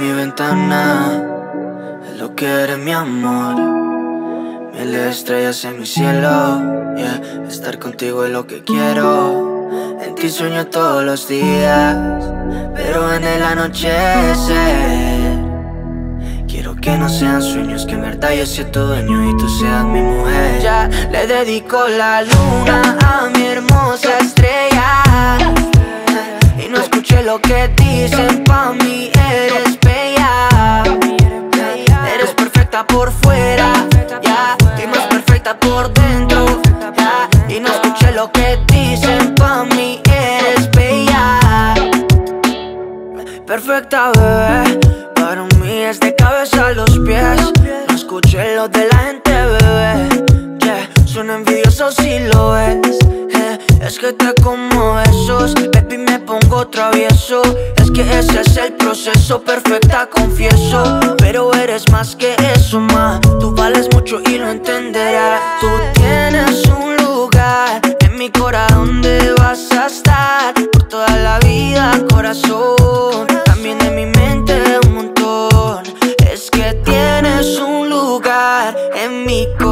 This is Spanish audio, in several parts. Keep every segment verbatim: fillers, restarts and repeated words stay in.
mi ventana es lo que eres, mi amor. Mil estrellas en mi cielo, yeah. Estar contigo es lo que quiero. En ti sueño todos los días, pero en el anochecer quiero que no sean sueños, que en verdad yo sea tu dueño y tú seas mi mujer. Ya le dedico la luna a mi hermosa estrella, y no escuché lo que dicen, pa' mí eres bella. Eres perfecta por fuera, ya, y más perfecta por dentro, ya. Y no escuché lo que dicen, pa' mí eres bella. Perfecta, bebé, para mí es de cabeza a los pies. No escuché lo de la gente, bebé, yeah. Son envidiosos si lo es, eh. Es que te como esos, baby, me pongo travieso. Es que ese es el proceso, perfecta, confieso. Pero eres más que eso, ma. Tú vales mucho y lo entenderás. Tú tienes un lugar en mi corazón donde vas a estar por toda la vida, corazón. También en mi mente un montón. Es que tienes un lugar en mi corazón,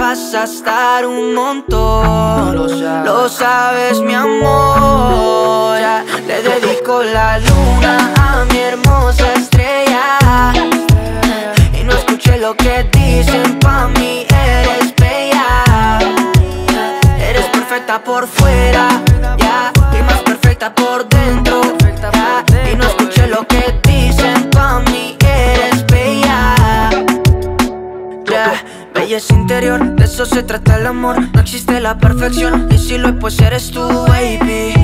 vas a estar un montón. Lo sabes, lo sabes, mi amor. Ya le dedico la luna a mi hermosa estrella, y no escuché lo que dicen, pa' mí eres bella. Eres perfecta por fuera, ya, y más perfecta por dentro, ya. Y no escuché lo que dicen, pa' mí eres bella, ya. Belleza interior, de eso se trata el amor. No existe la perfección, y si lo es, pues eres tú, baby.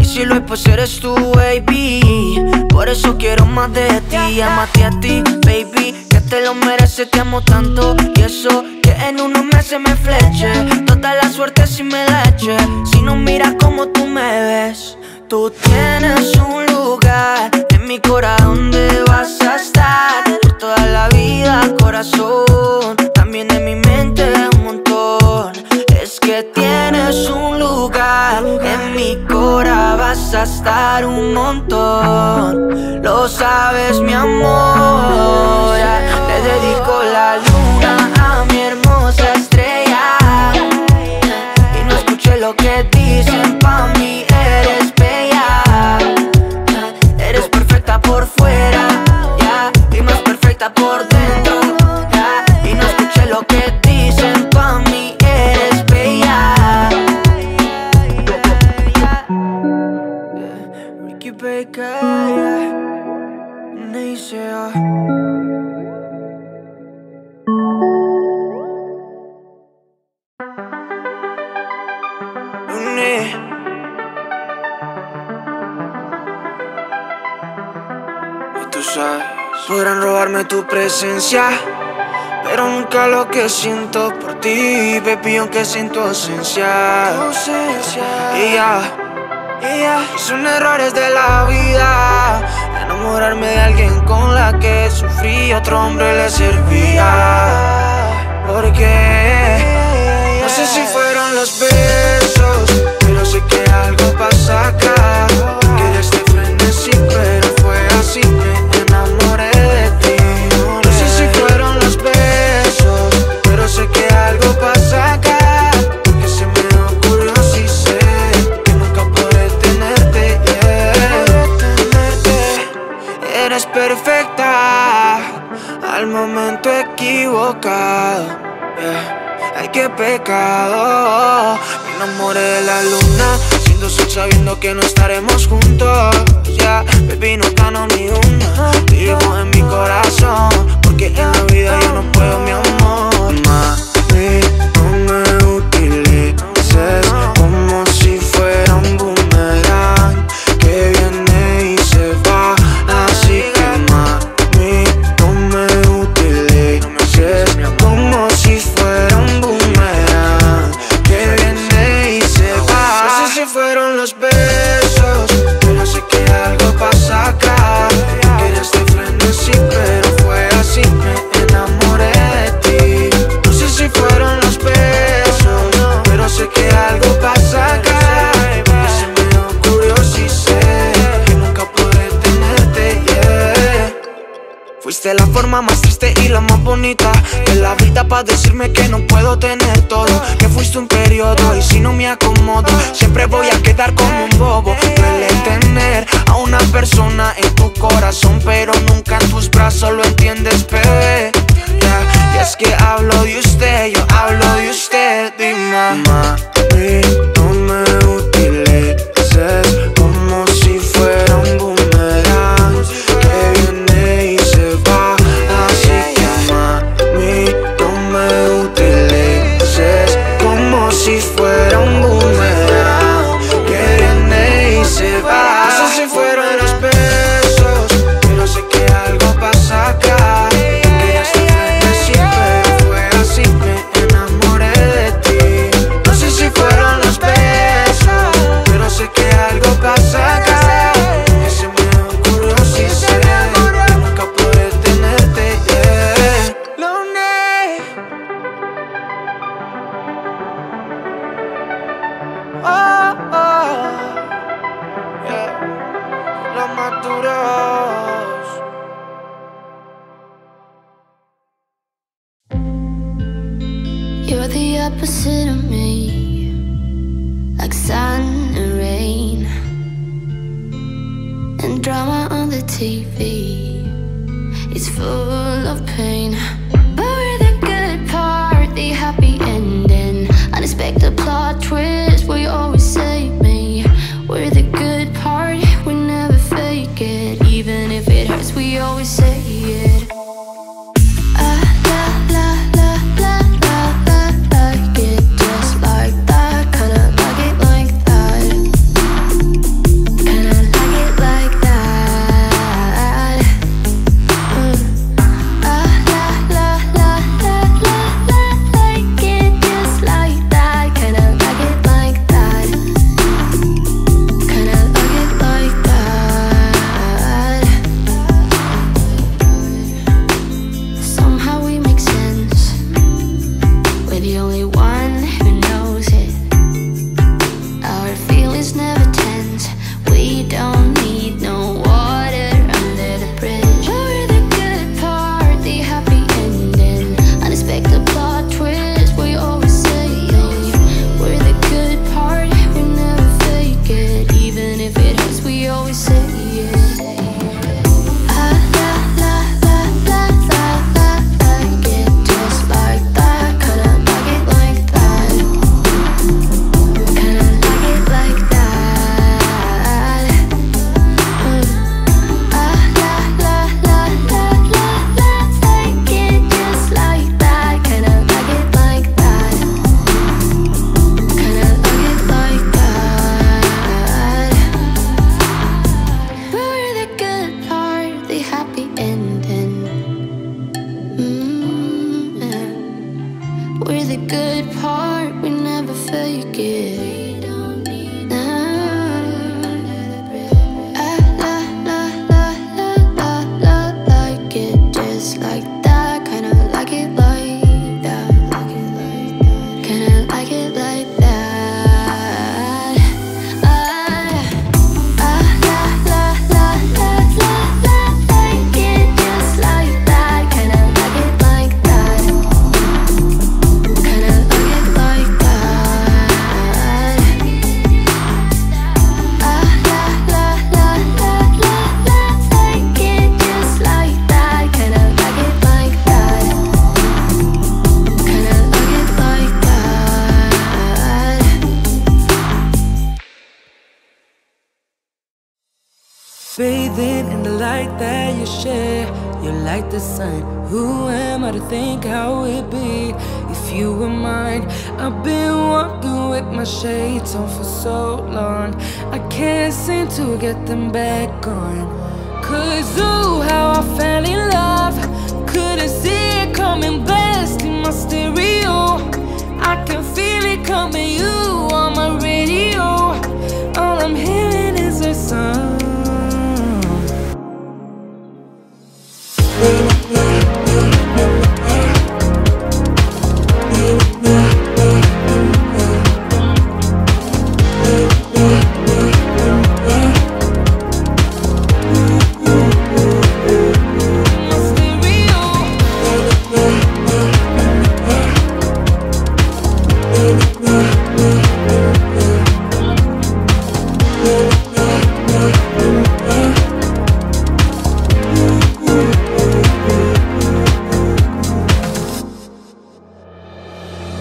Y si lo es, pues eres tú, baby. Por eso quiero más de ti, amate a ti, baby, que te lo mereces, te amo tanto. Y eso, que en unos meses me fleche, toda la suerte si me la eche. Si no miras como tú me ves, tú tienes un lugar en mi corazón donde vas a estar por toda la vida, corazón. También en mi mente un montón. Es que tienes un lugar en mi corazón, vas a estar un montón. Lo sabes, mi amor. Ya le dedico la luna a mi hermosa estrella, y no escuché lo que dicen, pa' mí eres bella. Eres perfecta por fuera, ya, y más perfecta por dentro, ya. Y no escuché lo que dicen, pa' mí eres bella. Ricky Baker, Naceo. Podrán robarme tu presencia, pero nunca lo que siento por ti, baby, aunque sea en tu ausencia. Ella, ella, son errores de la vida. Enamorarme de alguien con la que sufrí, otro hombre le servía. Porque no sé si fueron los besos, pero sé que algo pasa acá. Que desde frenesí, pero fue así que momento equivocado, yeah. Ay, qué pecado. Me enamoré de la luna, siendo sol sabiendo que no estaremos juntos, ya, yeah. Baby, no gano ni una. Te llevo en mi corazón, porque en la vida yo no puedo, mi amor. Mami, no me utilices como si fuera un boomerang que viene y se va, así que mami, como si fuera un boomerang que viene y se va. No sé si fueron los besos, pero sé que algo pasa acá. Querías de frenesí, pero fue así, me enamoré de ti. la más bonita de la vida para decirme que no puedo tener todo, que fuiste un periodo y si no me acomodo siempre voy a quedar como un bobo. Duele tener a una persona en tu corazón pero nunca en tus brazos, lo entiendes, bebé. Yeah. Y es que hablo de usted, yo hablo de usted, dime. Mami, no me utilices como si fuera un boomerang que viene y se va. Así que mami, no me utilices como si fuera un boomerang que viene y se va. Eso si fueron los besos, pero sé que algo pasa acá. You're the opposite of me, like sun and rain, and drama on the T V is full of pain. But we're the good part, the happy ending, unexpected plot twist where you always save me. We're the good part, we never fake it, even if it hurts we always say it. Bathing in the light that you share, you're like the sun. Who am I to think how it'd be if you were mine? I've been walking with my shades on for so long, I can't seem to get them back on. Cause ooh, how I fell in love, couldn't see it coming, blast in my stereo. I can feel it coming, you on my radio. All I'm hearing is a song. My stereo.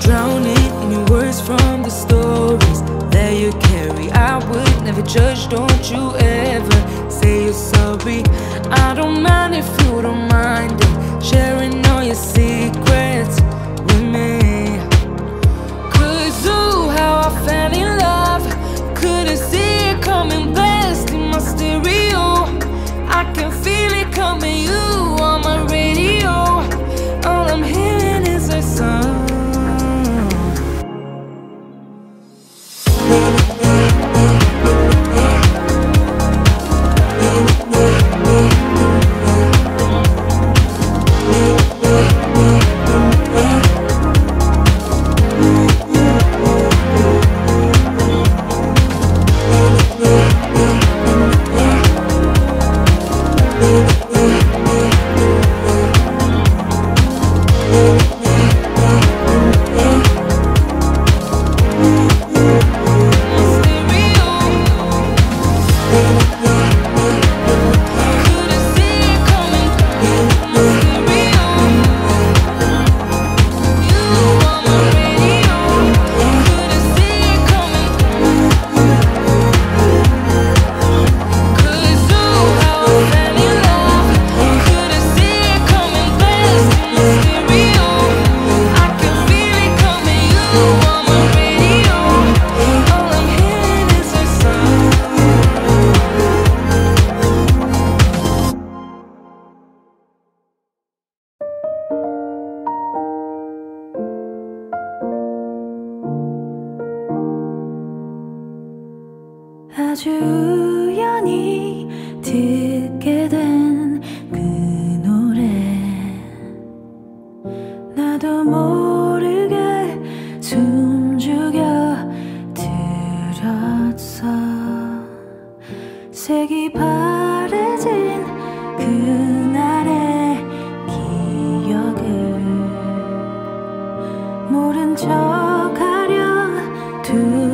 drowning in your words from the stories that you carry. I would never judge, don't you ever say you're sorry. I don't mind if you don't mind it, sharing all your secrets with me. Cause ooh, how I fell in love, couldn't see it coming past in my stereo. I can feel it coming, you on my radio. All I'm hearing is our song. 아주 우연히 듣게 된 그 노래, 나도 모르게 숨죽여 들었어. 색이 바래진 그날의 기억을 모른 척하려 두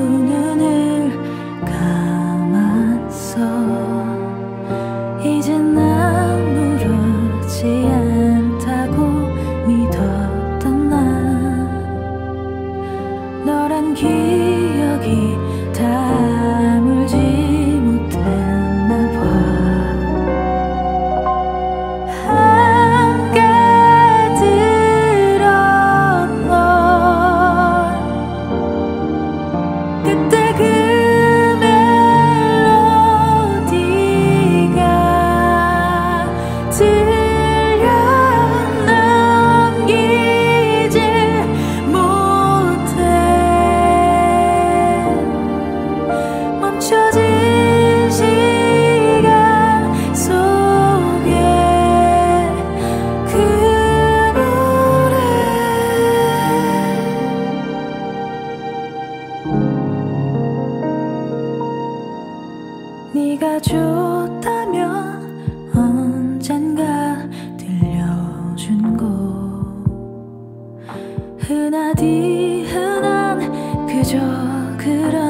흔하디 흔한 그저 그런